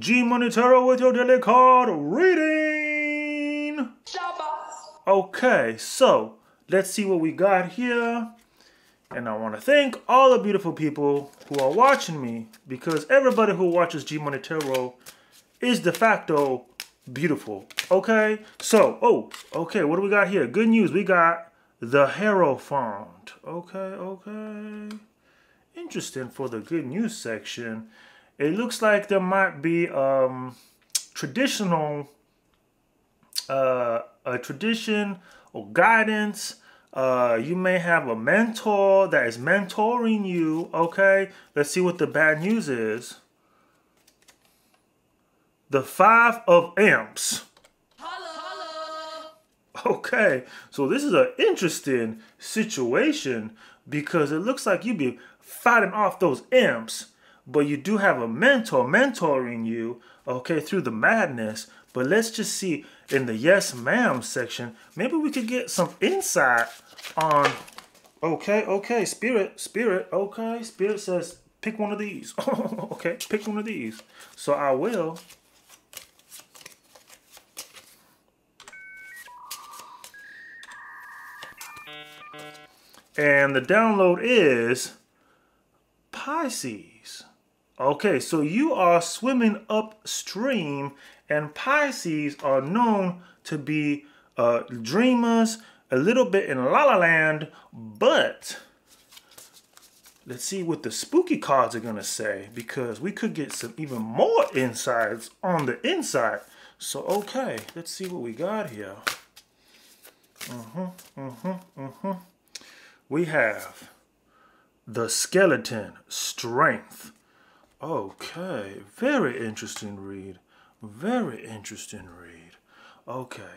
G Money Tarot with your daily card reading. Okay, so let's see what we got here. And I want to thank all the beautiful people who are watching me, because everybody who watches G Money Tarot is de facto beautiful. Okay, so, okay, what do we got here? Good news, we got the Hierophant. Okay, okay. Interesting for the good news section. It looks like there might be a tradition or guidance. You may have a mentor that is mentoring you. Okay, let's see what the bad news is. The Five of Amps. Okay, so this is an interesting situation because it looks like you'd be fighting off those imps, but you do have a mentor mentoring you, okay, through the madness. But let's just see in the yes ma'am section, maybe we could get some insight on, okay, spirit, okay, spirit says pick one of these. Okay, pick one of these. So I will. And the download is Pisces. Okay, so you are swimming upstream, and Pisces are known to be dreamers, a little bit in La La Land, but let's see what the spooky cards are gonna say, because we could get some even more insights on the inside. So, okay, let's see what we got here. We have the Skeleton, Strength. Okay, very interesting read. Very interesting read. Okay,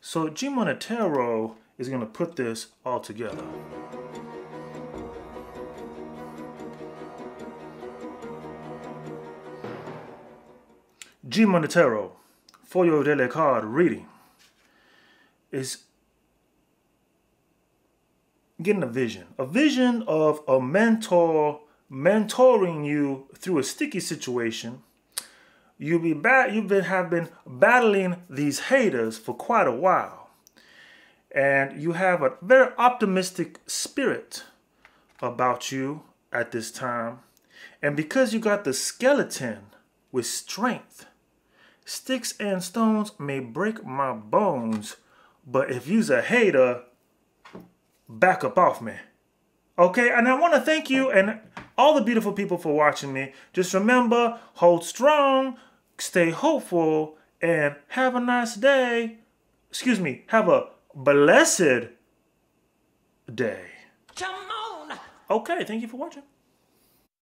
so G Money Tarot is going to put this all together. G Money Tarot for your daily card reading is getting a vision of a mentor mentoring you through a sticky situation. You've been battling these haters for quite a while, and you have a very optimistic spirit about you at this time. And because you got the skeleton with strength, sticks and stones may break my bones, but if you's a hater, back up off me. Okay, and I want to thank you and all the beautiful people for watching me. Just remember, hold strong, stay hopeful, and have a nice day. Excuse me, have a blessed day. Come on. Okay, thank you for watching.